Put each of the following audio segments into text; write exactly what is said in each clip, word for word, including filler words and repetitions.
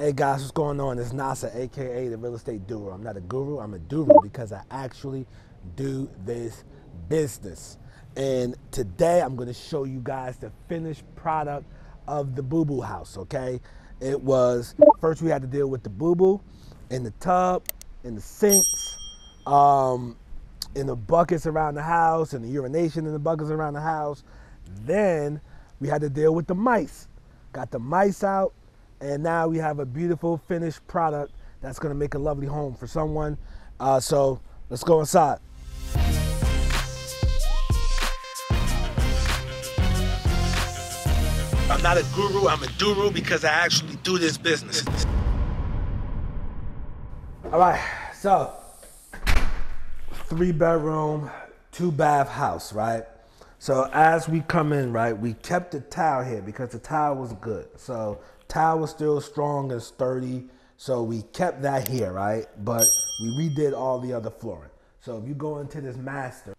Hey guys, what's going on? It's Nasar, aka the Real Estate Doru. I'm not a guru, I'm a douru because I actually do this business. And today I'm going to show you guys the finished product of the Boo Boo House, okay? It was, first we had to deal with the Boo Boo in the tub, in the sinks, um, in the buckets around the house, and the urination in the buckets around the house. Then we had to deal with the mice. Got the mice out. And now we have a beautiful finished product that's gonna make a lovely home for someone. Uh, so let's go inside. I'm not a guru, I'm a douru because I actually do this business. All right, so three bedroom, two bath house, right? So as we come in, right, we kept the tile here because the tile was good. So tile was still strong and sturdy. So we kept that here, right? But we redid all the other flooring. So if you go into this master,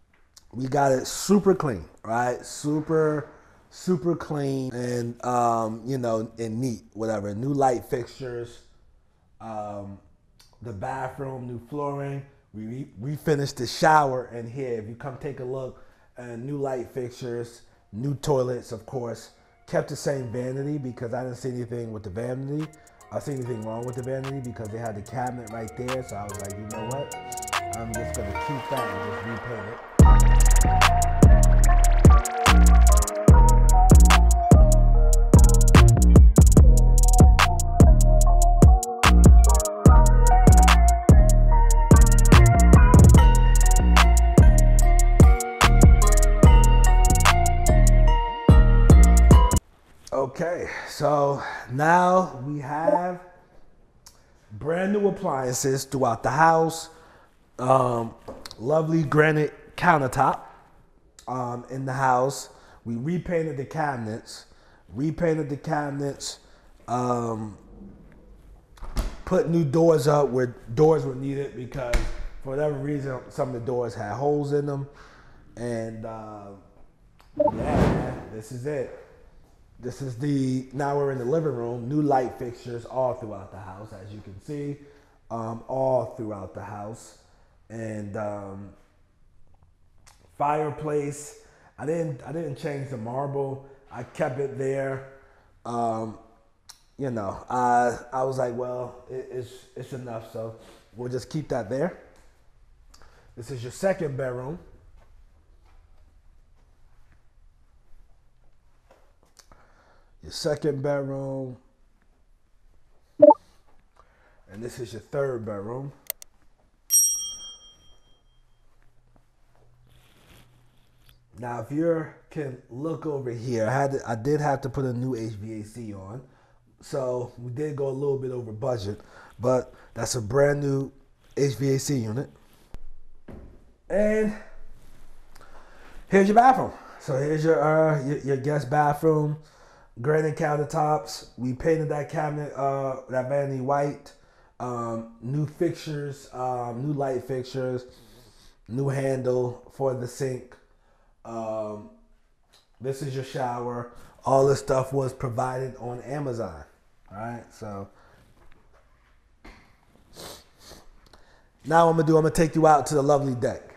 we got it super clean, right? Super, super clean and, um, you know, and neat, whatever. New light fixtures, um, the bathroom, new flooring. We re refinished the shower in here. If you come take a look, Uh, new light fixtures, new toilets, of course. Kept the same vanity because I didn't see anything with the vanity. I see anything wrong with the vanity because they had the cabinet right there. So I was like, you know what? I'm just gonna keep that and just repaint it. Okay, so now we have brand new appliances throughout the house. Um, lovely granite countertop um, in the house. We repainted the cabinets, repainted the cabinets, um, put new doors up where doors were needed because for whatever reason, some of the doors had holes in them. And uh, yeah, this is it. This is the, now we're in the living room, new light fixtures all throughout the house, as you can see, um, all throughout the house. And um, fireplace, I didn't, I didn't change the marble. I kept it there. Um, you know, I, I was like, well, it, it's, it's enough. So we'll just keep that there. This is your second bedroom. Your second bedroom, and this is your third bedroom. Now, if you can look over here, I had to, I did have to put a new H V A C on, so we did go a little bit over budget, but that's a brand new H V A C unit. And here's your bathroom. So here's your uh, your, your guest bathroom. Granite countertops. We painted that cabinet, uh, that vanity white. Um, new fixtures, um, new light fixtures, new handle for the sink. Um, this is your shower. All this stuff was provided on Amazon. All right, so now what I'm gonna do, I'm gonna take you out to the lovely deck.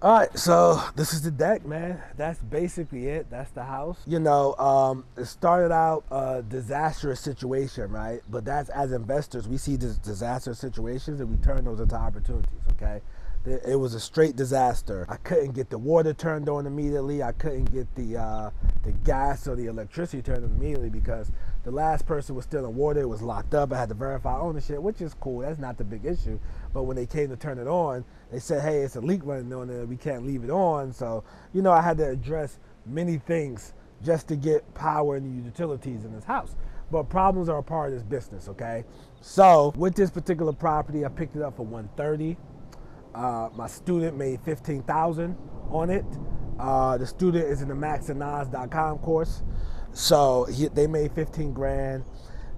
All right, so this is the deck, man. That's basically it. That's the house. You know, um, it started out a disastrous situation, right? But that's, as investors, we see these disastrous situations and we turn those into opportunities, okay? It was a straight disaster. I couldn't get the water turned on immediately. I couldn't get the, uh, the gas or the electricity turned on immediately because the last person was still in water. It was locked up. I had to verify ownership, which is cool. That's not the big issue. But when they came to turn it on, they said, hey, it's a leak running on there. We can't leave it on. So, you know, I had to address many things just to get power and the utilities in this house. But problems are a part of this business, okay? So with this particular property, I picked it up for one thirty. Uh, my student made fifteen thousand dollars on it. Uh, the student is in the max and nas dot com course. So he, they made fifteen grand,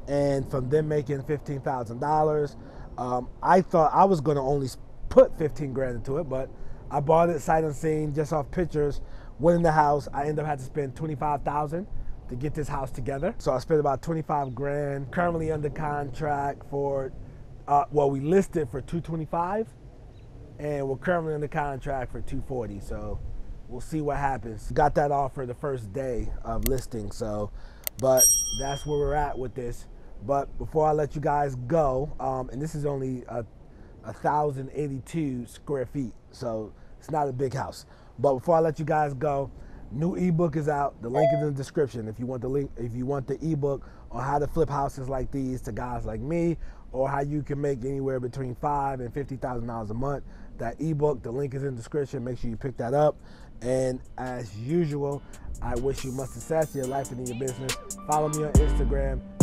and from them making fifteen thousand dollars, um, I thought I was gonna only put fifteen grand into it, but I bought it sight unseen, just off pictures. Went in the house, I ended up having to spend twenty-five thousand to get this house together. So I spent about twenty-five grand. Currently under contract for, uh, well, we listed for two twenty-five, and we're currently under contract for two forty. So we'll see what happens. Got that offer the first day of listing. So, but that's where we're at with this. But before I let you guys go, um, and this is only a one thousand eighty-two square feet, so it's not a big house. But before I let you guys go, new ebook is out. The link is in the description. If you want the link, if you want the ebook on how to flip houses like these to guys like me, or how you can make anywhere between five and fifty thousand dollars a month. That ebook, the link is in the description. Make sure you pick that up. And as usual, I wish you much success in your life and in your business. Follow me on Instagram.